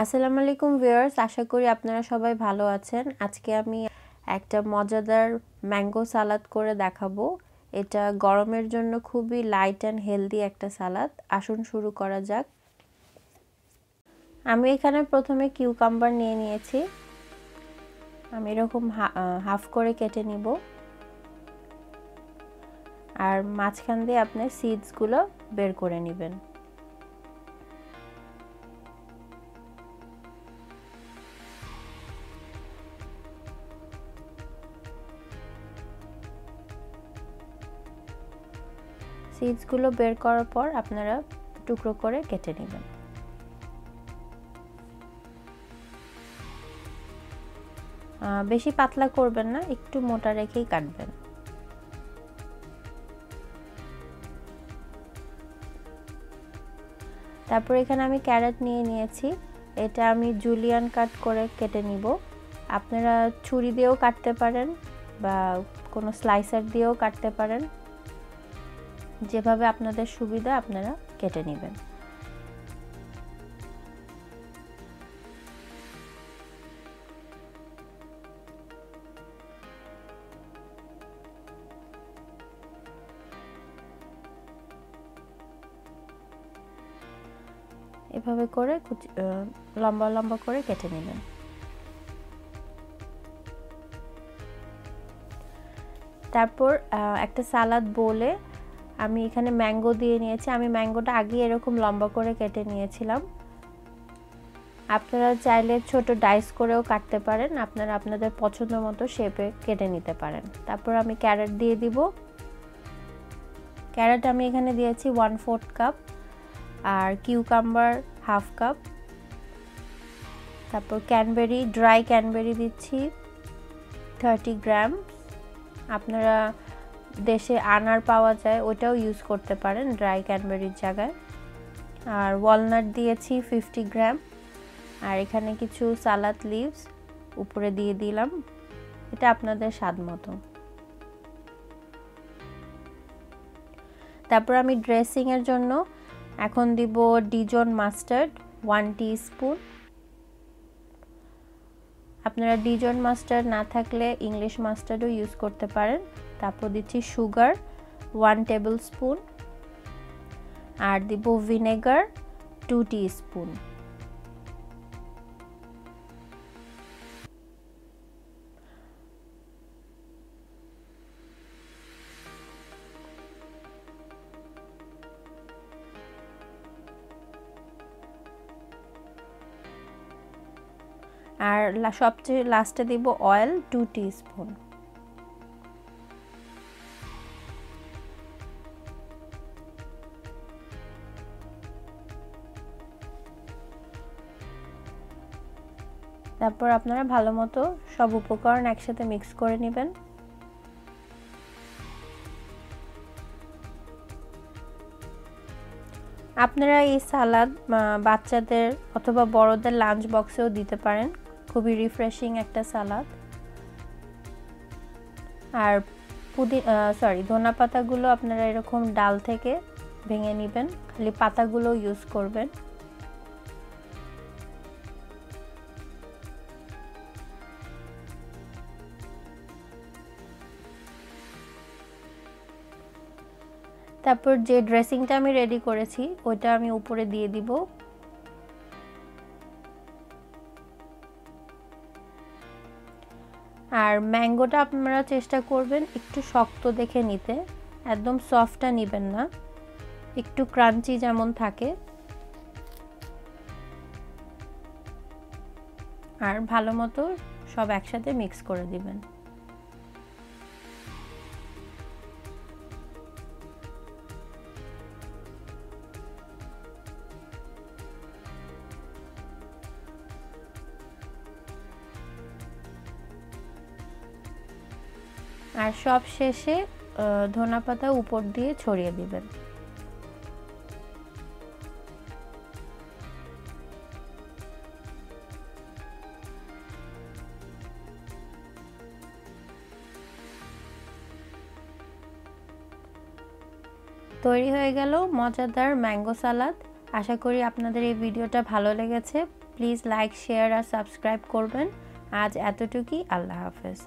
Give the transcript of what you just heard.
আসসালামু আলাইকুম ভিউয়ার্স, আশা করি আপনারা সবাই ভালো আছেন। আজকে আমি একটা মজাদার ম্যাঙ্গো সালাদ করে দেখাবো। এটা গরমের জন্য খুবই লাইট অ্যান্ড হেলদি একটা সালাদ। আসুন শুরু করা যাক। আমি এখানে প্রথমে কিউকাম্বার নিয়ে নিয়েছি, আমি এরকম হাফ করে কেটে নিব। আর মাঝখান দিয়ে আপনি সিডসগুলো বের করে নেবেন। সিডসগুলো বের করার পর আপনারা টুকরো করে কেটে নেবেন। বেশি পাতলা করবেন না, একটু মোটা রেখেই কাটবেন। তারপর এখানে আমি ক্যারেট নিয়ে নিয়েছি, এটা আমি জুলিয়ান কাট করে কেটে নিব। আপনারা ছুরি দিয়েও কাটতে পারেন বা কোনো স্লাইসার দিয়েও কাটতে পারেন, যেভাবে আপনাদের সুবিধা আপনারা কেটে নেবেন। এভাবে করে লম্বা লম্বা করে কেটে নেবেন। তারপর একটা সালাদ বোলে আমি এখানে ম্যাঙ্গো দিয়ে নিয়েছি। আমি ম্যাঙ্গোটা আগে এরকম লম্বা করে কেটে নিয়েছিলাম। আপনারা চাইলে ছোট ডাইস করেও কাটতে পারেন, আপনারা আপনাদের পছন্দ মতো শেপে কেটে নিতে পারেন। তারপর আমি ক্যারেট দিয়ে দিব। ক্যারেট আমি এখানে দিয়েছি 1/4 কাপ, আর কিউকাম্বার 1/2 কাপ। তারপর ক্যানবেরি, ড্রাই ক্যানবেরি দিচ্ছি 30 গ্রাম। আপনারা দেশে আনার পাওয়া যায়, ওটাও ইউজ করতে পারেন ড্রাই ক্যানবেরির জায়গায়। আর ওয়ালনাট দিয়েছি 50 গ্রাম। আর এখানে কিছু সালাদ লিভস উপরে দিয়ে দিলাম, এটা আপনাদের স্বাদ মতো। তারপর আমি ড্রেসিংয়ের জন্য এখন দিব ডিজন মাস্টার্ড 1 টিস্পুন। আপনারা ডিজন মাস্টার্ড না থাকলে ইংলিশ মাস্টার্ডও ইউজ করতে পারেন। তারপর দিচ্ছি সুগার 1 টেবিল স্পুন, আর দিব ভিনেগার 2 টিস্পুন। আর সবচেয়ে লাস্টে দিব অয়েল 2 টিস্পুন। তারপর আপনারা ভালো মতো সব উপকরণ একসাথে মিক্স করে নেবেন। আপনারা এই সালাদ বাচ্চাদের অথবা বড়দের লাঞ্চ বক্সেও দিতে পারেন, খুবই রিফ্রেশিং একটা সালাদ। আর ধনা পাতাগুলো আপনারা এরকম ডাল থেকে ভেঙে নেবেন, খালি পাতাগুলো ইউজ করবেন। তারপর যে ড্রেসিংটা আমি রেডি করেছি ওটা আমি উপরে দিয়ে দিব। আর ম্যাঙ্গোটা আপনারা চেষ্টা করবেন একটু শক্ত দেখে নিতে, একদম সফটটা নেবেন না, একটু ক্রাঞ্চি যেমন থাকে। আর ভালো মতো সব একসাথে মিক্স করে দিবেন। আর সব শেষে ধনা পাতা উপর দিয়ে ছড়িয়ে দিবেন। তৈরি হয়ে গেল মজাদার ম্যাঙ্গো সালাদ। আশা করি আপনাদের এই ভিডিওটা ভালো লেগেছে। প্লিজ লাইক শেয়ার আর সাবস্ক্রাইব করবেন। আজ এতটুকুই, আল্লাহ হাফেজ।